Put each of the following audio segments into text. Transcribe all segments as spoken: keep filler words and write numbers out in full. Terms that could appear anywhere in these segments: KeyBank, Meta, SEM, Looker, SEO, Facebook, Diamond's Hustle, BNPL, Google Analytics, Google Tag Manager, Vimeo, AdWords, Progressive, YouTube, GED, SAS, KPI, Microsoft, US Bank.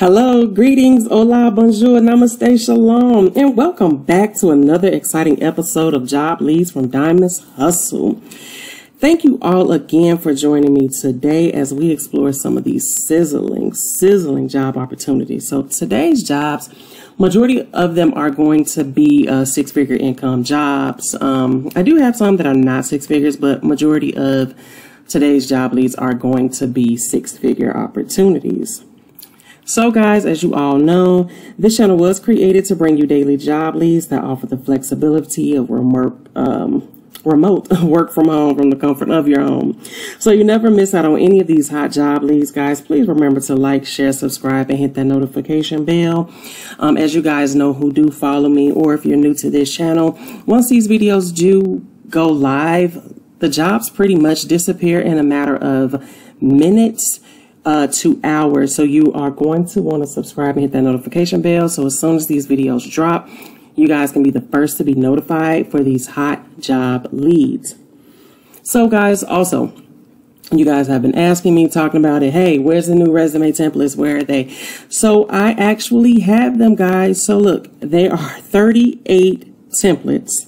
Hello, greetings, hola, bonjour, namaste, shalom, and welcome back to another exciting episode of Job Leads from Diamond's Hustle. Thank you all again for joining me today as we explore some of these sizzling, sizzling job opportunities. So today's jobs, majority of them are going to be uh, six-figure income jobs. Um, I do have some that are not six figures, but majority of today's job leads are going to be six-figure opportunities. So guys, as you all know, this channel was created to bring you daily job leads that offer the flexibility of remote, um, remote work from home from the comfort of your home. So you never miss out on any of these hot job leads, guys. Please remember to like, share, subscribe, and hit that notification bell. Um, as you guys know who do follow me, or if you're new to this channel, once these videos do go live, the jobs pretty much disappear in a matter of minutes. Uh, two hours. So you are going to want to subscribe and hit that notification bell. So as soon as these videos drop, you guys can be the first to be notified for these hot job leads. So guys, also, you guys have been asking me, talking about it. Hey, where's the new resume templates? Where are they? So I actually have them, guys. So look, there are thirty-eight templates.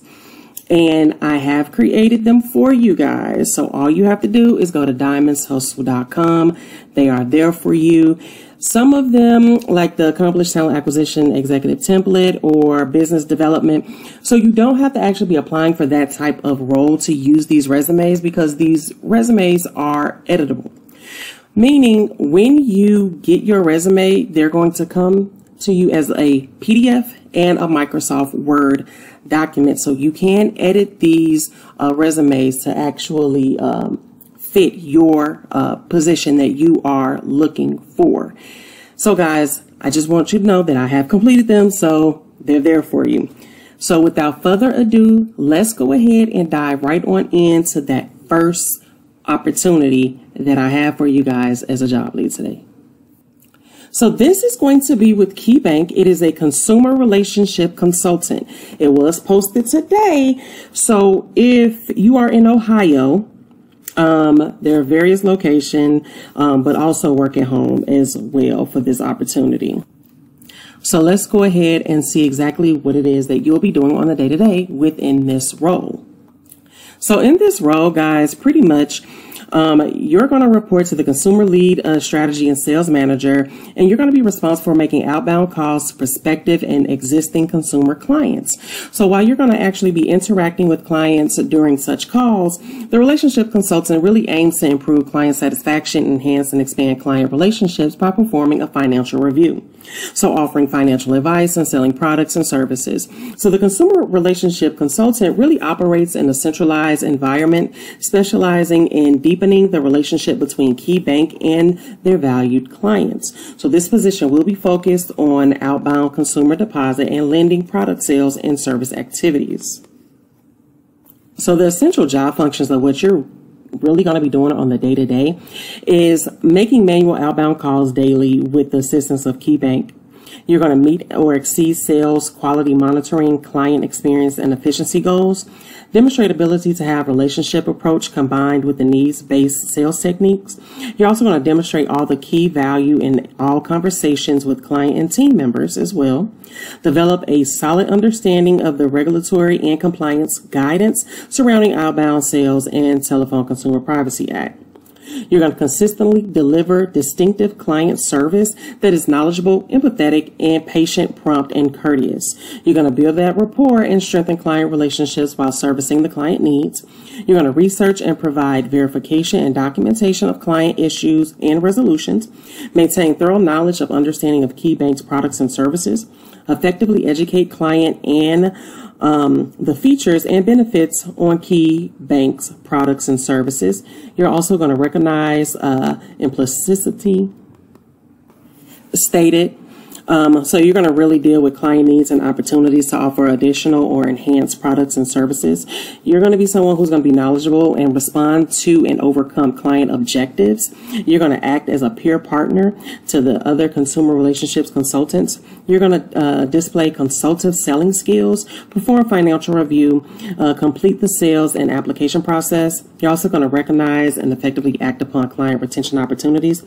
And I have created them for you guys. So all you have to do is go to diamonds hustle dot com. They are there for you. Some of them, like the Accomplished Talent Acquisition Executive Template or Business Development. So you don't have to actually be applying for that type of role to use these resumes, because these resumes are editable. Meaning when you get your resume, they're going to come to you as a P D F and a Microsoft Word document. So you can edit these uh, resumes to actually um, fit your uh, position that you are looking for. So guys, I just want you to know that I have completed them, so they're there for you. So without further ado, let's go ahead and dive right on into that first opportunity that I have for you guys as a job lead today. So this is going to be with KeyBank. It is a consumer relationship consultant. It was posted today. So if you are in Ohio, um, there are various locations, um, but also work at home as well for this opportunity. So let's go ahead and see exactly what it is that you'll be doing on the day-to-day within this role. So in this role, guys, pretty much, Um, you're going to report to the consumer lead uh, strategy and sales manager, and you're going to be responsible for making outbound calls to prospective and existing consumer clients. So while you're going to actually be interacting with clients during such calls, the relationship consultant really aims to improve client satisfaction, enhance and expand client relationships by performing a financial review. So offering financial advice and selling products and services. So the consumer relationship consultant really operates in a centralized environment, specializing in deepening the relationship between KeyBank and their valued clients. So this position will be focused on outbound consumer deposit and lending product sales and service activities. So the essential job functions of what you're really going to be doing on the day-to-day is making manual outbound calls daily with the assistance of KeyBank. You're going to meet or exceed sales, quality monitoring, client experience, and efficiency goals. Demonstrate ability to have relationship approach combined with the needs-based sales techniques. You're also going to demonstrate all the key value in all conversations with client and team members as well. Develop a solid understanding of the regulatory and compliance guidance surrounding outbound sales and Telephone Consumer Privacy Act. You're going to consistently deliver distinctive client service that is knowledgeable, empathetic, and patient, prompt, and courteous. You're going to build that rapport and strengthen client relationships while servicing the client needs. You're going to research and provide verification and documentation of client issues and resolutions. Maintain thorough knowledge of understanding of KeyBank's products and services. Effectively educate client and Um, the features and benefits on KeyBank's products and services. You're also going to recognize uh, implicitly stated Um, so you're going to really deal with client needs and opportunities to offer additional or enhanced products and services. You're going to be someone who's going to be knowledgeable and respond to and overcome client objectives. You're going to act as a peer partner to the other consumer relationships consultants. You're going to uh, display consultative selling skills, perform financial review, uh, complete the sales and application process. You're also going to recognize and effectively act upon client retention opportunities,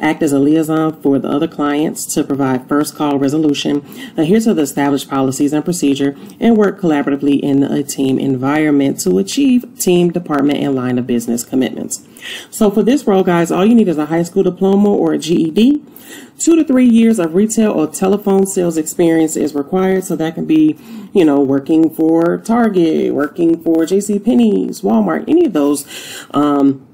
act as a liaison for the other clients to provide first call resolution, adhere to the established policies and procedure, and work collaboratively in a team environment to achieve team, department, and line of business commitments. So for this role, guys, all you need is a high school diploma or a G E D. Two to three years of retail or telephone sales experience is required. So that can be, you know, working for Target, working for JCPenney's, Walmart, any of those. Um,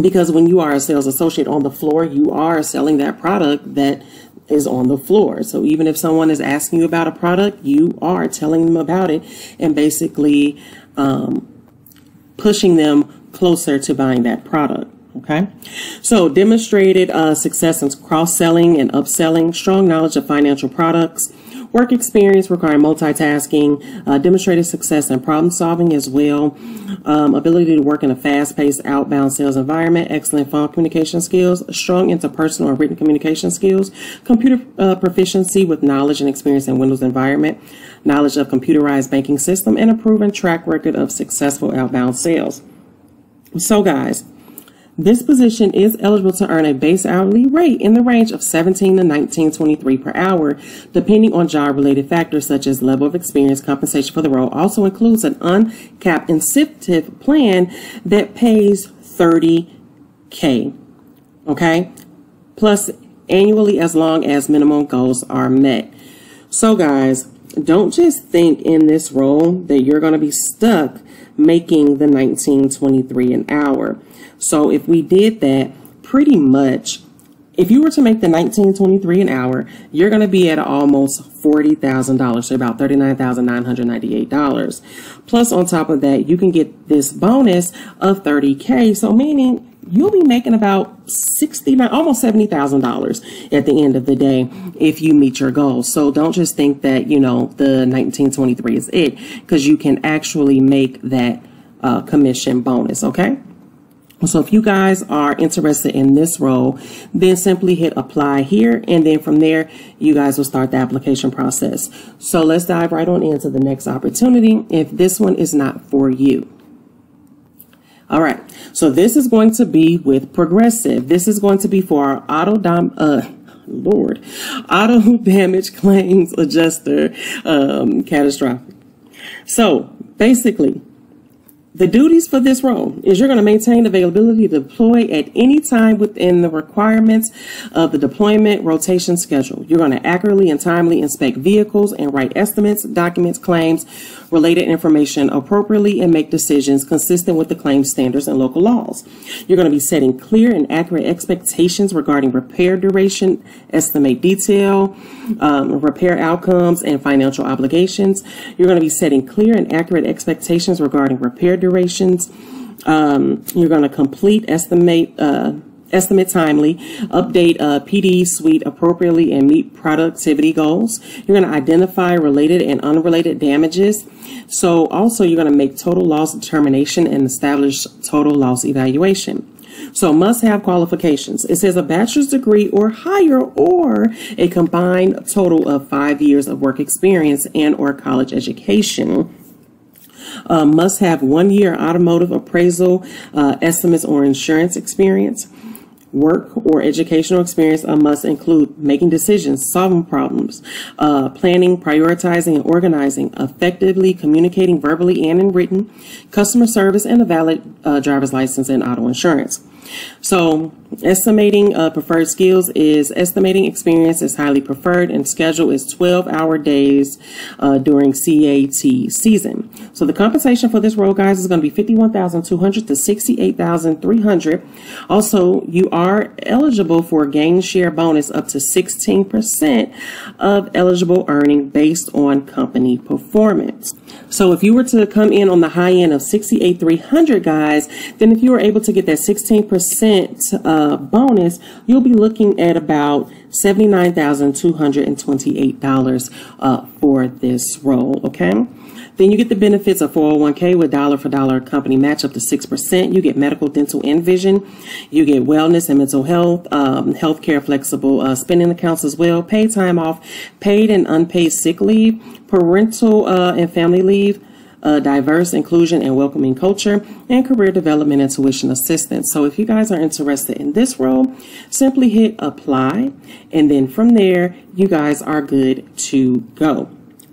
because when you are a sales associate on the floor, you are selling that product that is on the floor. So even if someone is asking you about a product, you are telling them about it and basically um, pushing them closer to buying that product. Okay, so demonstrated uh, success in cross-selling and upselling, strong knowledge of financial products, work experience requiring multitasking, uh, demonstrated success in problem solving as well, um, ability to work in a fast-paced outbound sales environment, excellent phone communication skills, strong interpersonal and written communication skills, computer uh, proficiency with knowledge and experience in Windows environment, knowledge of computerized banking system, and a proven track record of successful outbound sales. So guys, this position is eligible to earn a base hourly rate in the range of seventeen to nineteen twenty-three per hour, depending on job-related factors such as level of experience. Compensation for the role also includes an uncapped incentive plan that pays thirty K, okay, plus annually as long as minimum goals are met. So guys, don't just think in this role that you're going to be stuck making the nineteen twenty-three an hour. So if we did that, pretty much, if you were to make the nineteen twenty-three an hour, you're going to be at almost forty thousand dollars, so about thirty-nine thousand nine hundred ninety-eight dollars. Plus, on top of that, you can get this bonus of thirty K. So meaning you'll be making about sixty-nine, almost seventy thousand dollars at the end of the day if you meet your goals. So don't just think that, you know, the nineteen twenty-three is it, because you can actually make that uh, commission bonus. Okay. So if you guys are interested in this role, then simply hit apply here. And then from there, you guys will start the application process. So let's dive right on into the next opportunity, if this one is not for you. All right. So this is going to be with Progressive. This is going to be for our auto dom, uh, Lord, auto damage claims adjuster, um, catastrophic. So basically, the duties for this role is you're going to maintain availability to deploy at any time within the requirements of the deployment rotation schedule. You're going to accurately and timely inspect vehicles and write estimates, documents, claims, related information appropriately, and make decisions consistent with the claim standards and local laws. You're going to be setting clear and accurate expectations regarding repair duration, estimate detail, um, repair outcomes, and financial obligations. You're going to be setting clear and accurate expectations regarding repair duration. Durations. Um, you're going to complete estimate uh, estimate timely, update uh, P D suite appropriately, and meet productivity goals. You're going to identify related and unrelated damages. So also you're going to make total loss determination and establish total loss evaluation. So must have qualifications. It says a bachelor's degree or higher, or a combined total of five years of work experience and or college education. Uh, must have one year automotive appraisal, uh, estimates, or insurance experience. Work or educational experience uh, must include making decisions, solving problems, uh, planning, prioritizing, and organizing, effectively communicating verbally and in written, customer service, and a valid uh, driver's license and auto insurance. So estimating uh, preferred skills is estimating experience is highly preferred, and schedule is twelve hour days uh, during C A T season. So the compensation for this role, guys, is going to be fifty-one thousand two hundred dollars to sixty-eight thousand three hundred dollars. Also, you are eligible for a gain share bonus up to sixteen percent of eligible earning based on company performance. So if you were to come in on the high end of sixty-eight thousand three hundred dollars, guys, then if you were able to get that sixteen percent uh, bonus, you'll be looking at about seventy-nine thousand two hundred twenty-eight dollars uh, for this role, okay? Then you get the benefits of four oh one K with dollar for dollar company match up to six percent. You get medical, dental, and vision. You get wellness and mental health, um, healthcare flexible uh, spending accounts as well, paid time off, paid and unpaid sick leave, parental uh, and family leave, uh, diverse inclusion and welcoming culture, and career development and tuition assistance. So if you guys are interested in this role, simply hit apply, and then from there, you guys are good to go.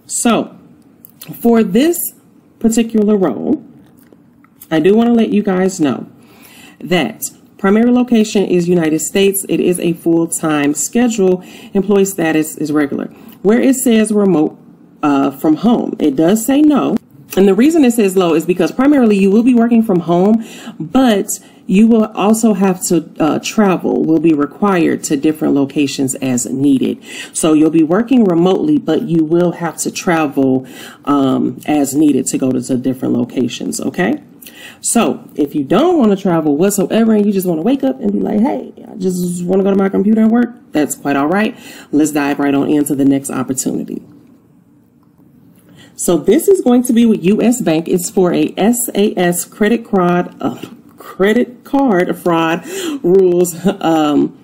So for this particular role, I do want to let you guys know that primary location is United States. It is a full-time schedule. Employee status is regular. Where it says remote uh, from home, it does say no. And the reason it says low is because primarily you will be working from home, but you will also have to uh, travel, will be required to different locations as needed. So you'll be working remotely, but you will have to travel um, as needed to go to, to different locations, okay? So if you don't want to travel whatsoever and you just want to wake up and be like, hey, I just want to go to my computer and work, that's quite all right. Let's dive right on into the next opportunity. So this is going to be with U S Bank. It's for a S A S credit card uh, credit card fraud rules um,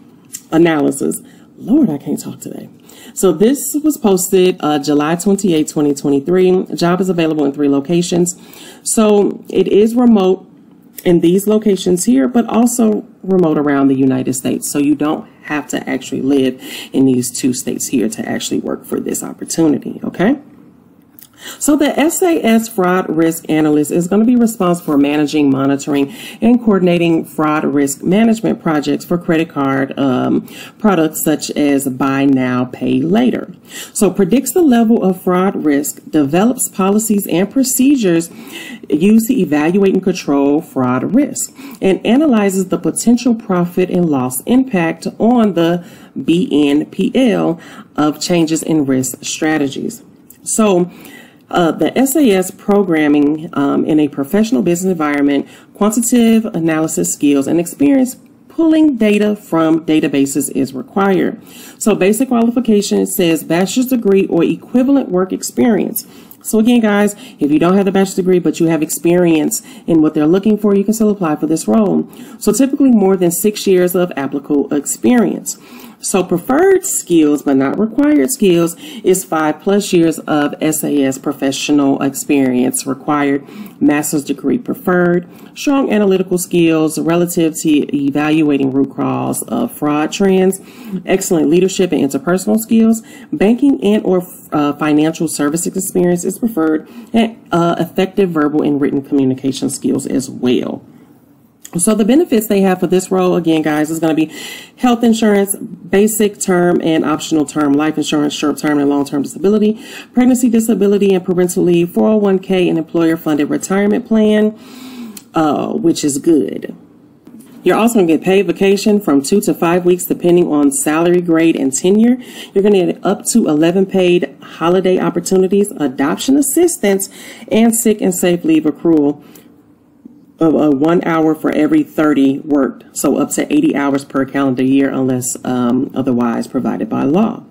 analysis. Lord, I can't talk today. So this was posted uh, July twenty-eighth, twenty twenty-three. Job is available in three locations. So it is remote in these locations here, but also remote around the United States. So you don't have to actually live in these two states here to actually work for this opportunity, okay? So the S A S fraud risk analyst is going to be responsible for managing, monitoring, and coordinating fraud risk management projects for credit card um, products such as buy now, pay later. So predicts the level of fraud risk, develops policies and procedures used to evaluate and control fraud risk, and analyzes the potential profit and loss impact on the B N P L of changes in risk strategies. So Uh, the S A S programming um, in a professional business environment, quantitative analysis skills, and experience pulling data from databases is required. So basic qualification says bachelor's degree or equivalent work experience. So again, guys, if you don't have the bachelor's degree but you have experience in what they're looking for, you can still apply for this role. So typically more than six years of applicable experience. So preferred skills, but not required skills, is five plus years of S A S professional experience required, master's degree preferred, strong analytical skills relative to evaluating root cause of fraud trends, excellent leadership and interpersonal skills, banking and or uh, financial services experience is preferred, and uh, effective verbal and written communication skills as well. So the benefits they have for this role, again, guys, is going to be health insurance, basic term and optional term life insurance, short-term and long-term disability, pregnancy disability and parental leave, four oh one K and employer-funded retirement plan, uh, which is good. You're also going to get paid vacation from two to five weeks, depending on salary, grade, and tenure. You're going to get up to eleven paid holiday opportunities, adoption assistance, and sick and safe leave accrual of uh, one hour for every thirty worked, so up to eighty hours per calendar year unless um, otherwise provided by law.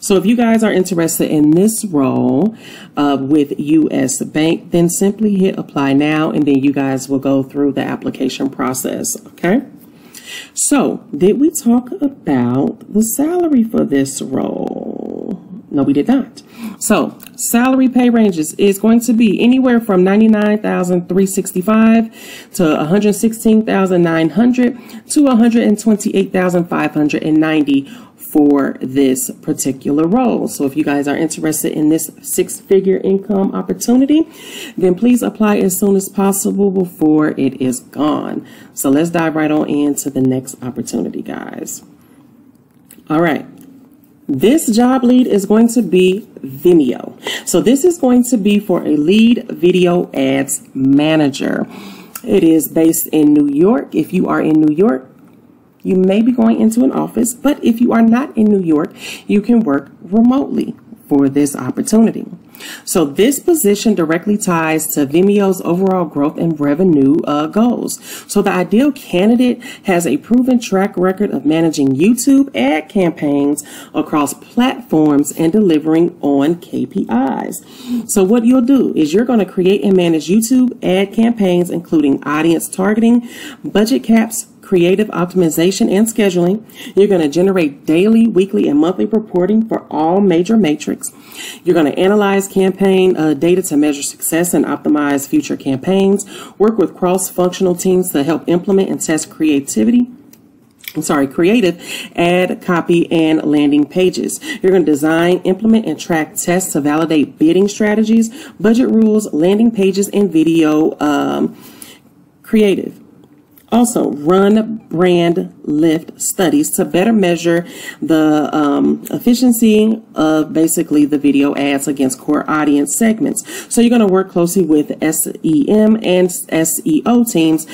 So if you guys are interested in this role uh, with U S Bank, then simply hit apply now, and then you guys will go through the application process, okay? So did we talk about the salary for this role? No, we did not. So salary pay ranges is going to be anywhere from ninety-nine thousand three hundred sixty-five dollars to one hundred sixteen thousand nine hundred dollars to one hundred twenty-eight thousand five hundred ninety dollars for this particular role. So if you guys are interested in this six-figure income opportunity, then please apply as soon as possible before it is gone. So let's dive right on into the next opportunity, guys. All right. This job lead is going to be Vimeo. So this is going to be for a lead video ads manager. It is based in New York. If you are in New York, you may be going into an office, but if you are not in New York, you can work remotely for this opportunity. So this position directly ties to Vimeo's overall growth and revenue uh, goals. So the ideal candidate has a proven track record of managing YouTube ad campaigns across platforms and delivering on K P Is. So what you'll do is you're going to create and manage YouTube ad campaigns, including audience targeting, budget caps, creative optimization, and scheduling. You're going to generate daily, weekly, and monthly reporting for all major metrics. You're going to analyze campaign uh, data to measure success and optimize future campaigns. Work with cross-functional teams to help implement and test creativity. I'm sorry, creative ad copy and landing pages. You're going to design, implement, and track tests to validate bidding strategies, budget rules, landing pages, and video um, creative. Also, run brand lift studies to better measure the um, efficiency of basically the video ads against core audience segments. So you're going to work closely with S E M and S E O teams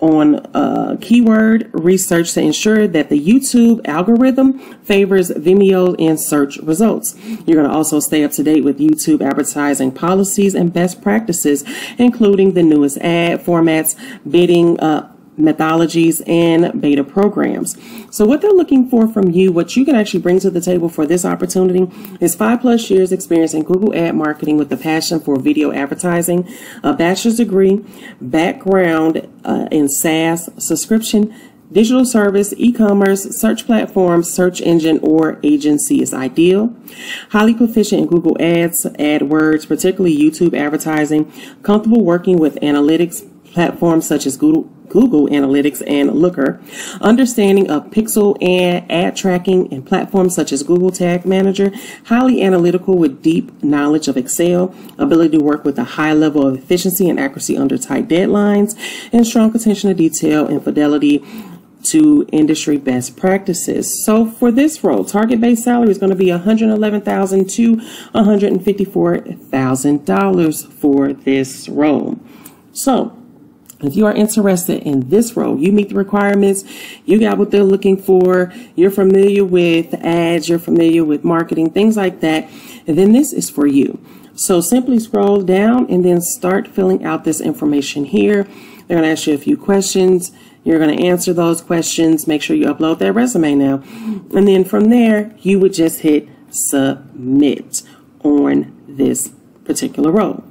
on uh, keyword research to ensure that the YouTube algorithm favors Vimeo in search results. You're going to also stay up to date with YouTube advertising policies and best practices, including the newest ad formats, bidding uh, methodologies, and beta programs. So what they're looking for from you, what you can actually bring to the table for this opportunity, is five plus years experience in Google ad marketing with a passion for video advertising, a bachelor's degree, background uh, in S A S, subscription, digital service, e-commerce, search platforms, search engine, or agency is ideal. Highly proficient in Google ads, AdWords, particularly YouTube advertising, comfortable working with analytics platforms such as Google Google Analytics and Looker, understanding of pixel and ad tracking and platforms such as Google Tag Manager, highly analytical with deep knowledge of Excel, ability to work with a high level of efficiency and accuracy under tight deadlines, and strong attention to detail and fidelity to industry best practices. So for this role, target-based salary is going to be one hundred eleven thousand dollars to one hundred fifty-four thousand dollars for this role. So if you are interested in this role, you meet the requirements, you got what they're looking for, you're familiar with ads, you're familiar with marketing, things like that, and then this is for you. So simply scroll down and then start filling out this information here. They're going to ask you a few questions. You're going to answer those questions. Make sure you upload that resume now. And then from there, you would just hit submit on this particular role.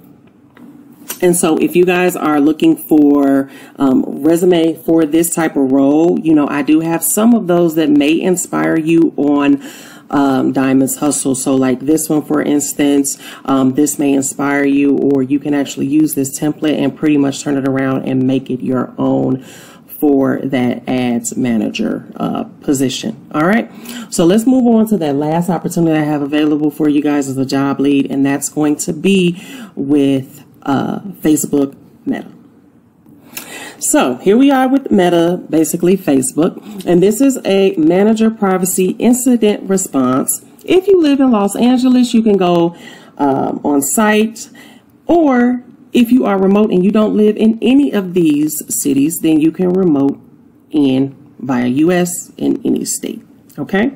And so if you guys are looking for um, resume for this type of role, you know, I do have some of those that may inspire you on um, Diamond's Hustle. So like this one, for instance, um, this may inspire you, or you can actually use this template and pretty much turn it around and make it your own for that ads manager uh, position. All right. So let's move on to that last opportunity I have available for you guys as a job lead. And that's going to be with Uh, Facebook Meta. So here we are with Meta, basically Facebook, and this is a manager privacy incident response. If you live in Los Angeles, you can go um, on site, or if you are remote and you don't live in any of these cities, then you can remote in via U S in any state. Okay.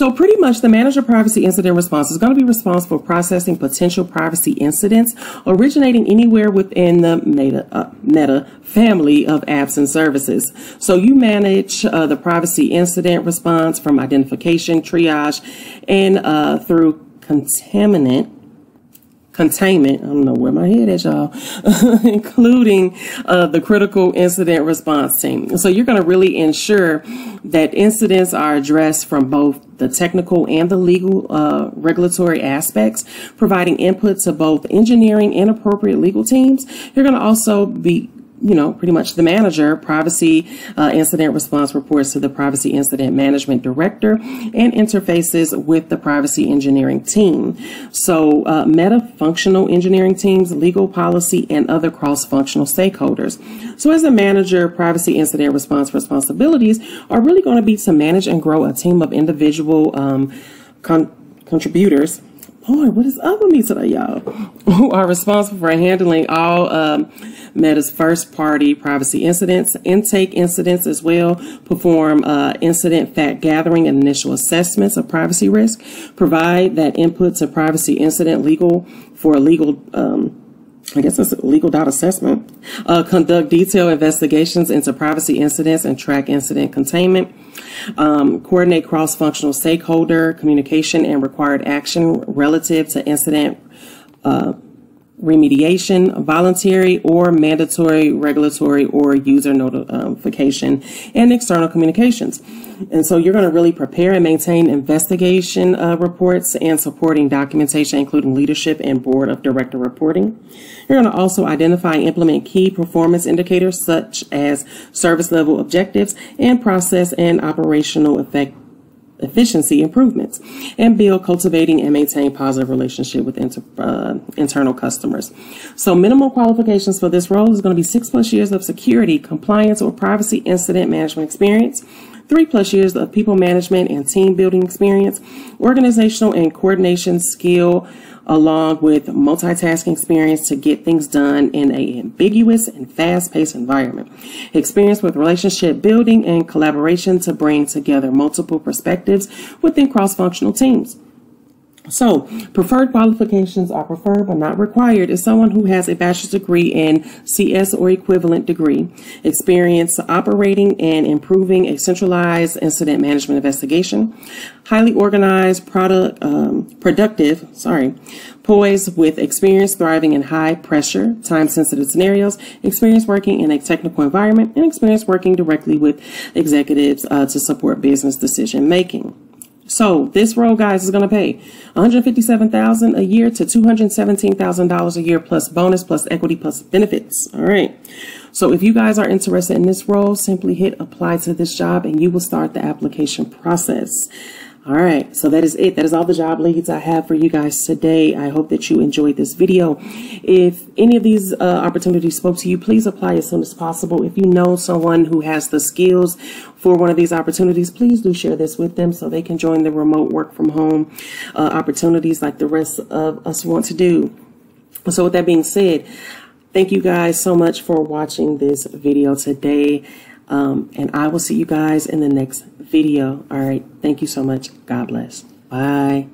So pretty much the manager privacy incident response is going to be responsible for processing potential privacy incidents originating anywhere within the Meta, uh, Meta family of apps and services. So you manage uh, the privacy incident response from identification, triage, and uh, through contaminant containment. I don't know where my head is, y'all, including uh, the critical incident response team. So you're going to really ensure that incidents are addressed from both the technical and the legal uh, regulatory aspects, providing input to both engineering and appropriate legal teams. You're going to also be, you know, pretty much the manager. Privacy uh, incident response reports to the privacy incident management director and interfaces with the privacy engineering team. So uh, Meta functional engineering teams, legal, policy, and other cross-functional stakeholders. So as a manager, privacy incident response responsibilities are really going to be to manage and grow a team of individual um, con contributors Boy, what is up with me today, y'all? Who are responsible for handling all um, Meta's first-party privacy incidents, intake incidents as well, perform uh, incident fact gathering and initial assessments of privacy risk, provide that input to privacy incident legal for legal um I guess it's a legal data assessment, uh, conduct detailed investigations into privacy incidents and track incident containment, um, coordinate cross-functional stakeholder communication and required action relative to incident uh, remediation, voluntary or mandatory regulatory or user notification, and external communications. And so you're going to really prepare and maintain investigation uh, reports and supporting documentation, including leadership and board of director reporting. You're going to also identify and implement key performance indicators such as service level objectives and process and operational effect efficiency improvements, and build, cultivating, and maintain positive relationship with inter, uh, internal customers. So minimal qualifications for this role is going to be six plus years of security, compliance, or privacy incident management experience, three plus years of people management and team building experience, organizational and coordination skill, along with multitasking experience to get things done in an ambiguous and fast-paced environment, experience with relationship building and collaboration to bring together multiple perspectives within cross-functional teams. So, preferred qualifications are preferred but not required is someone who has a bachelor's degree in C S or equivalent degree, experience operating and improving a centralized incident management investigation, highly organized, product, um, productive, sorry, poised with experience thriving in high pressure, time-sensitive scenarios, experience working in a technical environment, and experience working directly with executives uh, to support business decision-making. So this role, guys, is going to pay one hundred fifty-seven thousand dollars a year to two hundred seventeen thousand dollars a year plus bonus, plus equity, plus benefits. All right. So if you guys are interested in this role, simply hit apply to this job and you will start the application process. All right. So that is it. That is all the job leads I have for you guys today. I hope that you enjoyed this video. If any of these uh, opportunities spoke to you, please apply as soon as possible. If you know someone who has the skills for one of these opportunities, please do share this with them so they can join the remote work from home uh, opportunities like the rest of us want to do. So with that being said, thank you guys so much for watching this video today. Um, and I will see you guys in the next video. All right. Thank you so much. God bless. Bye.